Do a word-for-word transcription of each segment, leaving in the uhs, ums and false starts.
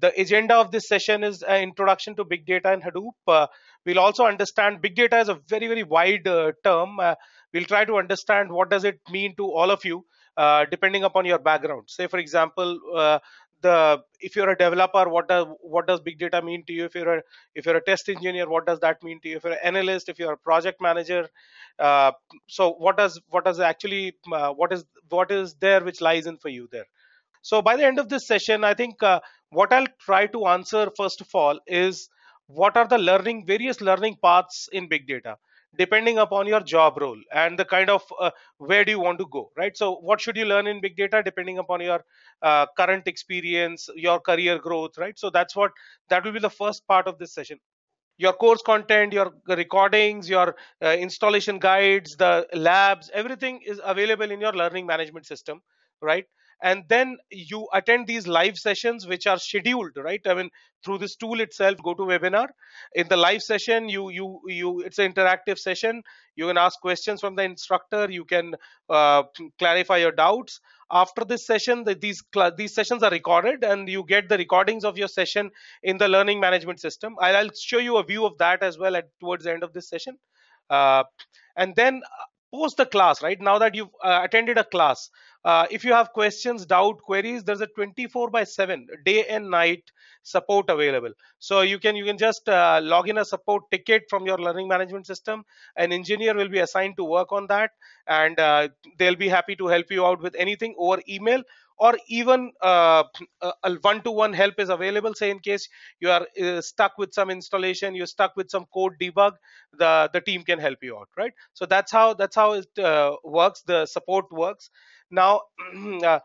the agenda of this session is an introduction to big data and Hadoop. Uh, we'll also understand big data is a very, very wide uh, term. Uh, we'll try to understand what does it mean to all of you, uh, depending upon your background. Say, for example, uh, the if you're a developer, what does what does big data mean to you? If you're a if you're a test engineer, what does that mean to you? If you're an analyst, if you're a project manager, uh, so what does what does actually uh, what is what is there which lies in for you there? So by the end of this session, I think uh, what I'll try to answer first of all is what are the learning various learning paths in big data, depending upon your job role and the kind of uh, where do you want to go, right? So what should you learn in big data depending upon your uh, current experience, your career growth, right? So that's what that will be the first part of this session. Your course content, your recordings, your uh, installation guides, the labs, everything is available in your learning management system, right? And then you attend these live sessions which are scheduled, right? I mean, through this tool itself, go to webinar. In the live session, you you you it's an interactive session. You can ask questions from the instructor. You can uh, clarify your doubts. After this session, the, these these sessions are recorded, and you get the recordings of your session in the learning management system. I'll, I'll show you a view of that as well at towards the end of this session, uh, and then. Post the class, right? Now that you've uh, attended a class, uh, if you have questions, doubt, queries, there's a twenty-four by seven day and night support available. So you can you can just uh, log in a support ticket from your learning management system. An engineer will be assigned to work on that, and uh, they'll be happy to help you out with anything over email. Or even uh, a one-to-one help is available. Say in case you are uh, stuck with some installation, you're stuck with some code debug, the the team can help you out, right? So that's how that's how it uh, works. The support works. Now, uh,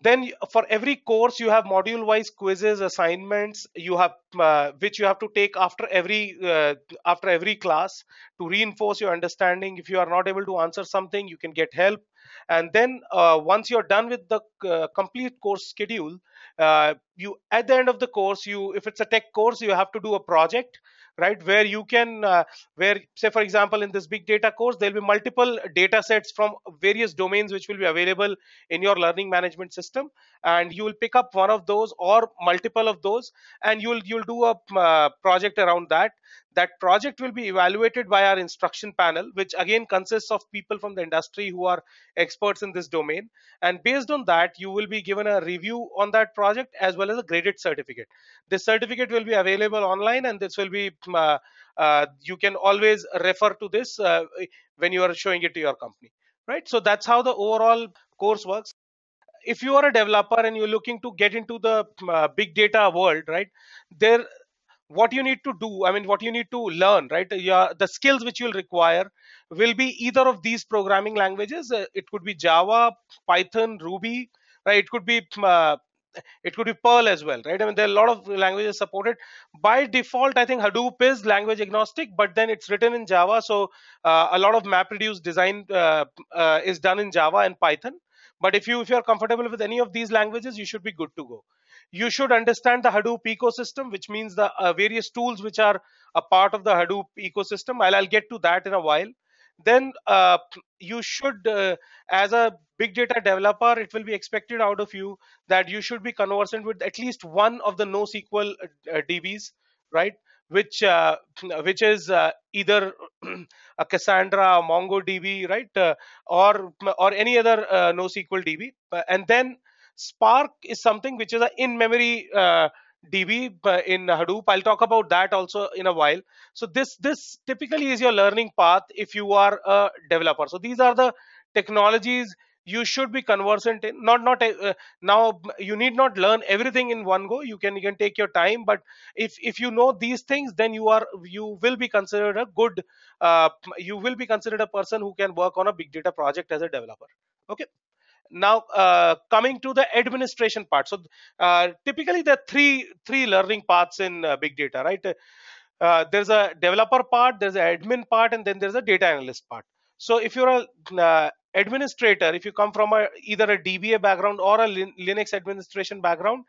then for every course you have module-wise quizzes, assignments you have uh, which you have to take after every uh, after every class to reinforce your understanding. If you are not able to answer something, you can get help. And then uh, once you're done with the uh, complete course schedule, uh, you at the end of the course, you if it's a tech course, you have to do a project, right? Where you can, uh, where say for example, in this big data course, there'll be multiple data sets from various domains which will be available in your learning management system, and you will pick up one of those or multiple of those, and you'll you'll do a uh, project around that. That project will be evaluated by our instruction panel, which again consists of people from the industry who are experts in this domain. And based on that, you will be given a review on that project as well as a graded certificate. This certificate will be available online, and this will be, uh, uh, you can always refer to this uh, when you are showing it to your company, right? So that's how the overall course works. If you are a developer and you're looking to get into the uh, big data world, right, there what you need to do, I mean, what you need to learn, right? Your, the skills which you'll require will be either of these programming languages. Uh, it could be Java, Python, Ruby, right? It could be uh, it could be Perl as well, right? I mean, there are a lot of languages supported. By default, I think Hadoop is language agnostic, but then it's written in Java. So uh, a lot of MapReduce design uh, uh, is done in Java and Python. But if you if you are comfortable with any of these languages, you should be good to go. You should understand the Hadoop ecosystem, which means the uh, various tools which are a part of the Hadoop ecosystem. I'll, I'll get to that in a while. Then uh, you should, uh, as a big data developer, it will be expected out of you that you should be conversant with at least one of the NoSQL uh, D Bs, right? Which uh, which is uh, either a Cassandra, a MongoDB, right? Uh, or, or any other uh, NoSQL D B. And then Spark is something which is an in-memory uh, D B in Hadoop. I'll talk about that also in a while. So this this typically is your learning path if you are a developer. So these are the technologies you should be conversant in. Not not uh, now you need not learn everything in one go. You can you can take your time. But if if you know these things, then you are you will be considered a good uh, you will be considered a person who can work on a big data project as a developer. Okay. Now uh, coming to the administration part. So uh, typically there are three three learning paths in uh, big data, right? Uh, there's a developer part, there's an admin part, and then there's a data analyst part. So if you're a uh, administrator, if you come from a, either a D B A background or a Lin Linux administration background,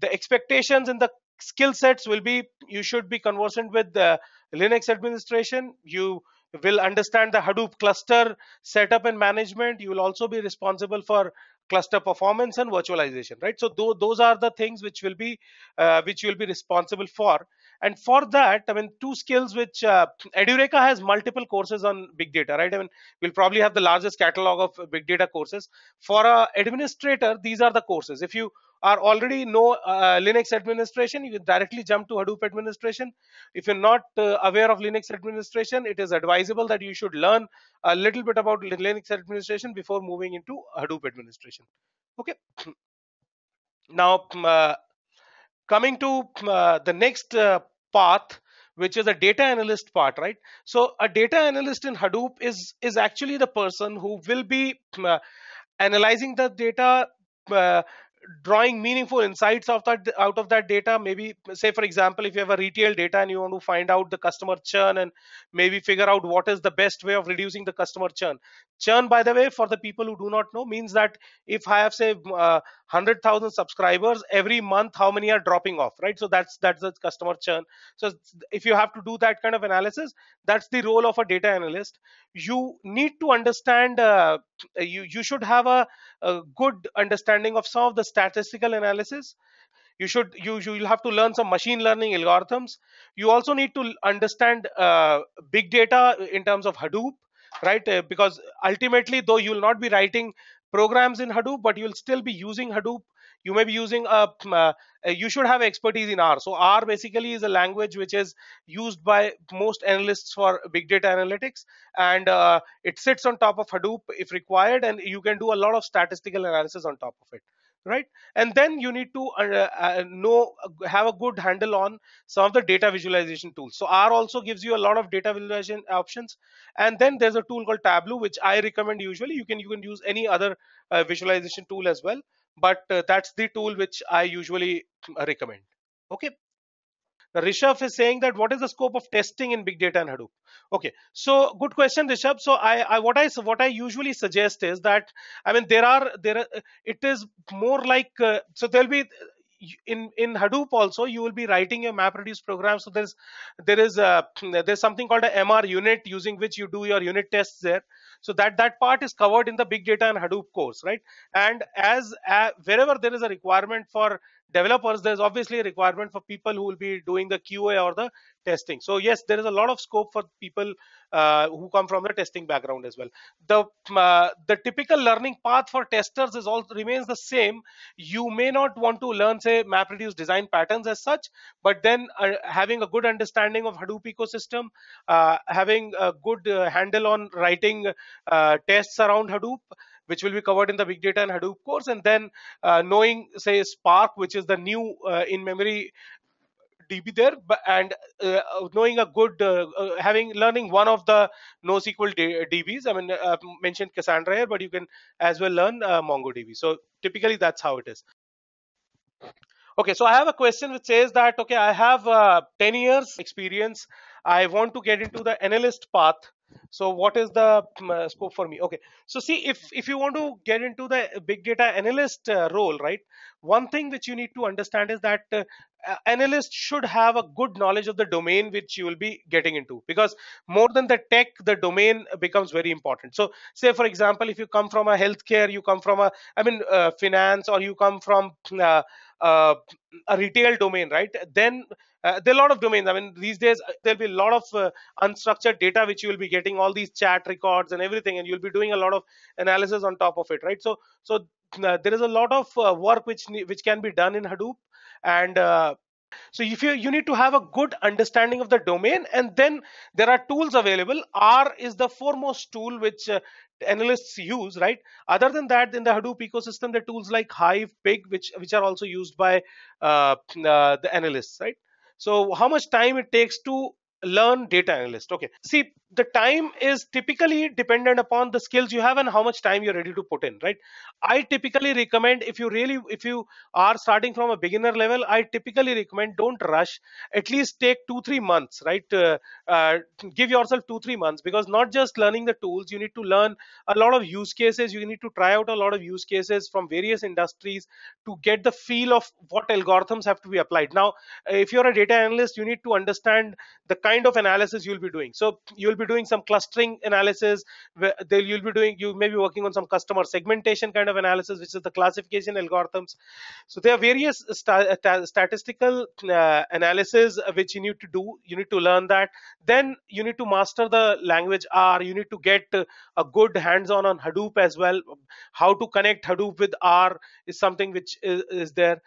the expectations in the skill sets will be you should be conversant with the Linux administration. You will understand the Hadoop cluster setup and management. You will also be responsible for cluster performance, and virtualization, right? So th those are the things which will be uh, which you'll be responsible for. And for that, I mean, two skills which uh, Edureka has multiple courses on big data, right? I mean, we'll probably have the largest catalog of big data courses. For an administrator, these are the courses. If you are already know uh, Linux administration, you can directly jump to Hadoop administration. If you're not uh, aware of Linux administration, it is advisable that you should learn a little bit about Linux administration before moving into Hadoop administration. Okay. Now, uh, coming to uh, the next uh, path, which is a data analyst part, right? So a data analyst in Hadoop is, is actually the person who will be uh, analyzing the data, uh, drawing meaningful insights out of that out of that data. Maybe, say for example, if you have a retail data and you want to find out the customer churn and maybe figure out what is the best way of reducing the customer churn. Churn, by the way, for the people who do not know, means that if I have, say, uh, one hundred thousand subscribers every month, how many are dropping off, right? So that's that's the customer churn. So if you have to do that kind of analysis, that's the role of a data analyst. You need to understand, uh, you, you should have a, a good understanding of some of the statistical analysis. You should you you'll have to learn some machine learning algorithms. You also need to understand uh, big data in terms of Hadoop, right? Uh, because ultimately, though you will not be writing programs in Hadoop, but you'll still be using Hadoop. You may be using a, uh, you should have expertise in R. So R basically is a language which is used by most analysts for big data analytics, and uh, it sits on top of Hadoop if required, and you can do a lot of statistical analysis on top of it, right? And then you need to uh, uh, know, have a good handle on some of the data visualization tools. So R also gives you a lot of data visualization options. And then there's a tool called Tableau, which I recommend usually. You can you can use any other uh, visualization tool as well, but uh, that's the tool which I usually recommend. Okay. Rishabh is saying that what is the scope of testing in big data and Hadoop? Okay, so good question, Rishabh. So I, I what I what I usually suggest is that, I mean, there are there are, it is more like uh, so there'll be in in Hadoop also you will be writing your MapReduce program. So there's there is a, there's something called an M R unit using which you do your unit tests there. So that that part is covered in the big data and Hadoop course, right? And as uh, wherever there is a requirement for developers, there's obviously a requirement for people who will be doing the Q A or the testing. So yes, there is a lot of scope for people uh, who come from the testing background as well. The uh, the typical learning path for testers is all remains the same. You may not want to learn, say, MapReduce design patterns as such, but then uh, having a good understanding of Hadoop ecosystem, uh, having a good uh, handle on writing uh, tests around Hadoop, which will be covered in the big data and Hadoop course, and then uh, knowing, say, Spark, which is the new uh, in-memory D B there, and uh, knowing a good, uh, uh, having learning one of the NoSQL D Bs. I mean, I mentioned Cassandra here, but you can as well learn uh, MongoDB. So typically, that's how it is. Okay, so I have a question which says that, okay, I have uh, ten years experience. I want to get into the analyst path. So what is the uh, scope for me? Okay, so see, if, if you want to get into the big data analyst uh, role, right, one thing which you need to understand is that uh, analyst should have a good knowledge of the domain which you will be getting into, because more than the tech, the domain becomes very important. So say, for example, if you come from a healthcare, you come from a, I mean, uh, finance, or you come from uh, uh, a retail domain, right, then Uh, there are a lot of domains. I mean, these days, there'll be a lot of uh, unstructured data which you will be getting, all these chat records and everything, and you'll be doing a lot of analysis on top of it, right? So, so uh, there is a lot of uh, work which, which can be done in Hadoop. And uh, so if you, you need to have a good understanding of the domain, and then there are tools available. R is the foremost tool which uh, analysts use, right? Other than that, in the Hadoop ecosystem, there are tools like Hive, Pig, which, which are also used by uh, uh, the analysts, right? So how much time it takes to learn data analyst? Okay, see, the time is typically dependent upon the skills you have and how much time you're ready to put in, right? I typically recommend, if you really, if you are starting from a beginner level, I typically recommend don't rush. At least take two, three months, right? Uh, uh, give yourself two, three months, because not just learning the tools, you need to learn a lot of use cases. You need to try out a lot of use cases from various industries to get the feel of what algorithms have to be applied. Now, if you're a data analyst, you need to understand the kind kind of analysis you'll be doing. So you'll be doing some clustering analysis, where you'll be doing, you may be working on some customer segmentation kind of analysis, which is the classification algorithms. So there are various sta statistical uh, analysis which you need to do. You need to learn that. Then you need to master the language R. You need to get a good hands-on on Hadoop as well. How to connect Hadoop with R is something which is, is there.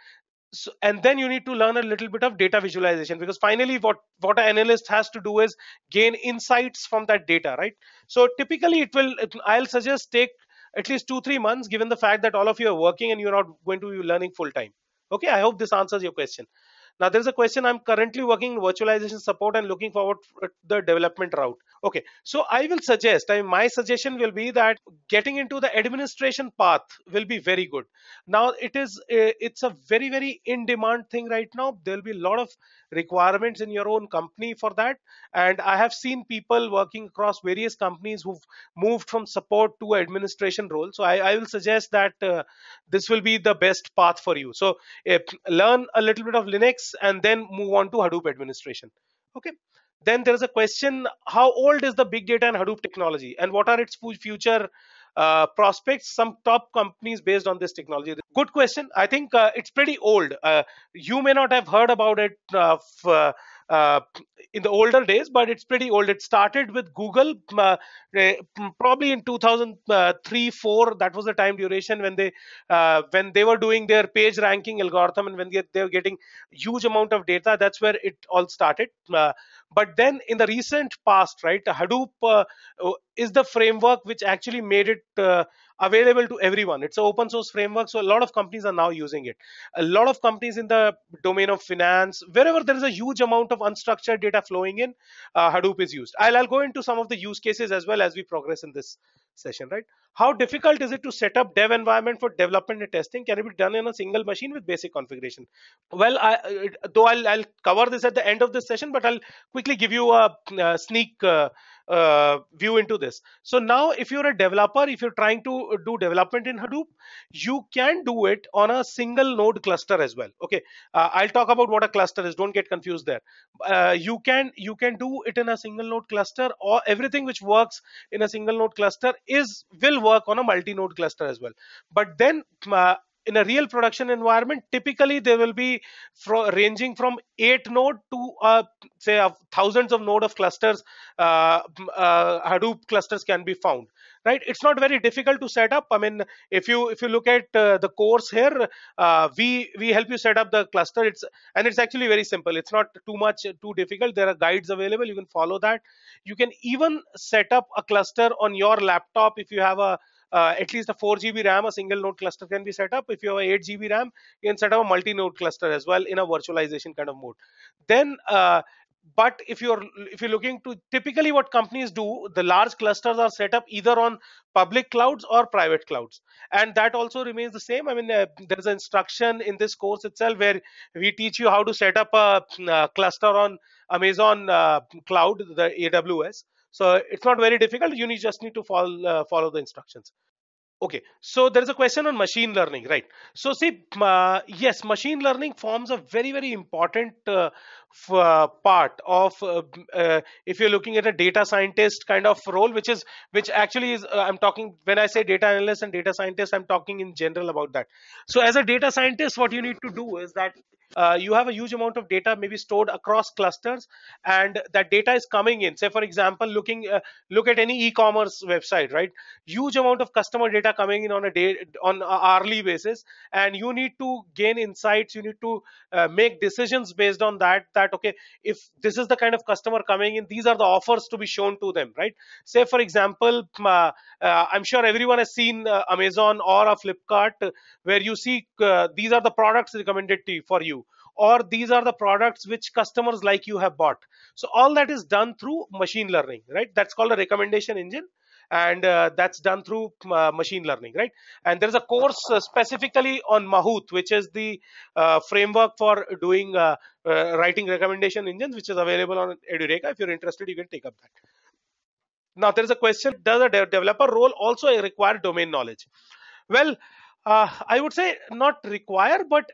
So, and then you need to learn a little bit of data visualization, because finally what what an analyst has to do is gain insights from that data, right? So typically it will it, I'll suggest take at least two three months, given the fact that all of you are working and you're not going to be learning full time. Okay, I hope this answers your question. Now there's a question. I'm currently working in virtualization support and looking forward to the development route. Okay, so I will suggest, I, my suggestion will be that getting into the administration path will be very good. Now it is, it's a very, very in-demand thing right now. There'll be a lot of requirements in your own company for that. And I have seen people working across various companies who've moved from support to administration role. So I, I will suggest that uh, this will be the best path for you. So uh, learn a little bit of Linux, and then move on to Hadoop administration. Okay, then there is a question, how old is the big data and Hadoop technology, and what are its future uh, prospects, some top companies based on this technology? Good question. I think uh, it's pretty old. Uh, you may not have heard about it uh, for, uh, in the older days, but it's pretty old. It started with Google uh, probably in two thousand three, four. That was the time duration when they uh, when they were doing their page ranking algorithm, and when they, they were getting huge amount of data. That's where it all started. Uh, but then in the recent past, right, Hadoop uh, is the framework which actually made it uh, available to everyone. It's an open source framework, so a lot of companies are now using it. A lot of companies in the domain of finance, wherever there is a huge amount of unstructured data flowing in, uh, Hadoop is used. I'll, I'll go into some of the use cases as well as we progress in this session, right? How difficult is it to set up dev environment for development and testing? Can it be done in a single machine with basic configuration? Well, I, though I'll, I'll cover this at the end of this session, but I'll quickly give you a, a sneak uh, uh, view into this. So now if you're a developer, if you're trying to do development in Hadoop, you can do it on a single node cluster as well. Okay, uh, I'll talk about what a cluster is. Don't get confused there. Uh, you can you can do it in a single node cluster, or everything which works in a single node cluster is will work on a multi-node cluster as well. But then uh, in a real production environment, typically there will be fro ranging from eight node to uh, say uh, thousands of node of clusters. Uh, uh, Hadoop clusters can be found, right? It's not very difficult to set up. I mean, if you if you look at uh, the course here, uh, we we help you set up the cluster. It's and it's actually very simple. It's not too much too difficult. There are guides available. You can follow that. You can even set up a cluster on your laptop if you have a Uh, at least a four G B RAM, a single node cluster can be set up. If you have a eight G B RAM, you can set up a multi-node cluster as well in a virtualization kind of mode. Then, uh, but if you're if you're looking to, typically what companies do, the large clusters are set up either on public clouds or private clouds, and that also remains the same. I mean, uh, there is an instruction in this course itself where we teach you how to set up a, a cluster on Amazon uh, cloud, the A W S. So it's not very difficult. You need, just need to follow, uh, follow the instructions. Okay, so there is a question on machine learning, right? So see, uh, yes, machine learning forms a very, very important uh, f uh, part of uh, uh, if you're looking at a data scientist kind of role, which is which actually is uh, I'm talking, when I say data analyst and data scientist, I'm talking in general about that. So as a data scientist, what you need to do is that uh, you have a huge amount of data maybe stored across clusters, and that data is coming in. Say, for example, looking uh, look at any e-commerce website, right? Huge amount of customer data coming in on a day on a hourly basis, and you need to gain insights. You need to uh, make decisions based on that, that okay, if this is the kind of customer coming in, these are the offers to be shown to them, right? Say, for example, uh, uh, I'm sure everyone has seen uh, Amazon or a Flipkart, uh, where you see uh, these are the products recommended to you, for you, or these are the products which customers like you have bought. So all that is done through machine learning, right? That's called a recommendation engine. And uh, that's done through uh, machine learning, right? And there's a course uh, specifically on Mahout, which is the uh, framework for doing uh, uh, writing recommendation engines, which is available on Edureka. If you're interested, you can take up that. Now, there's a question, does a de developer role also require domain knowledge? Well, uh, I would say not require, but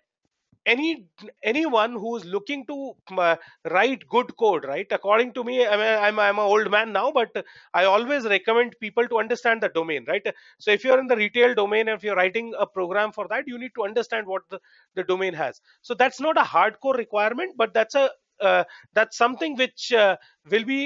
any anyone who is looking to uh, write good code, right? According to me, I mean, I'm I'm an old man now, but I always recommend people to understand the domain, right? So if you're in the retail domain, if you're writing a program for that, you need to understand what the, the domain has. So that's not a hardcore requirement, but that's a Uh, that's something which uh, will be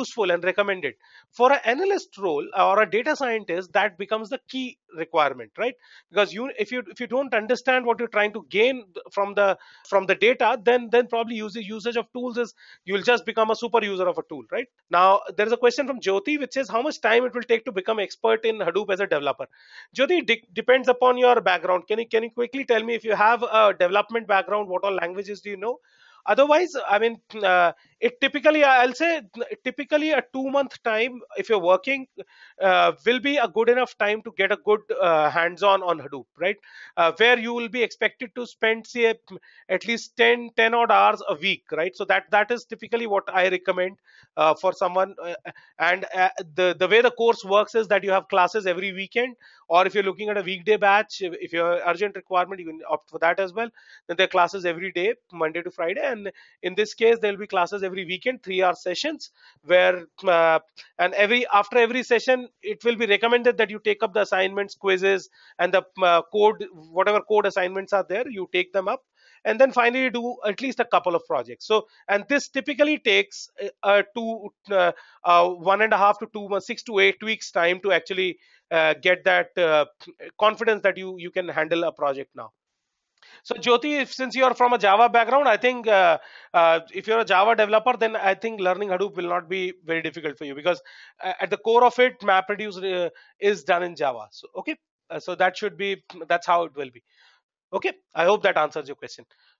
useful and recommended. For an analyst role or a data scientist, that becomes the key requirement, right? Because you, if you if you don't understand what you're trying to gain from the from the data, then then probably use the usage of tools is you'll just become a super user of a tool, right? Now there is a question from Jyoti which says how much time it will take to become expert in Hadoop as a developer. Jyoti, de depends upon your background. Can you can you quickly tell me if you have a development background, what all languages do you know? Otherwise, I mean, uh, it typically, I'll say, typically a two-month time, if you're working, uh, will be a good enough time to get a good uh, hands-on on Hadoop, right? Uh, where you will be expected to spend, say, at least ten, ten odd hours a week, right? So that that is typically what I recommend uh, for someone. Uh, and uh, the, the way the course works is that you have classes every weekend, or if you're looking at a weekday batch, if, if you're urgent requirement, you can opt for that as well. Then there are classes every day, Monday to Friday. And And in this case, there will be classes every weekend, three-hour sessions, where uh, and every after every session, it will be recommended that you take up the assignments, quizzes, and the uh, code, whatever code assignments are there, you take them up, and then finally do at least a couple of projects. So, and this typically takes uh, two, uh, uh, one and a half to two, six to eight weeks time to actually uh, get that uh, confidence that you you can handle a project now. So Jyoti, if, since you are from a Java background, I think uh, uh, if you're a Java developer, then I think learning Hadoop will not be very difficult for you, because uh, at the core of it, MapReduce uh, is done in Java. So okay, uh, so that should be, that's how it will be. Okay, I hope that answers your question.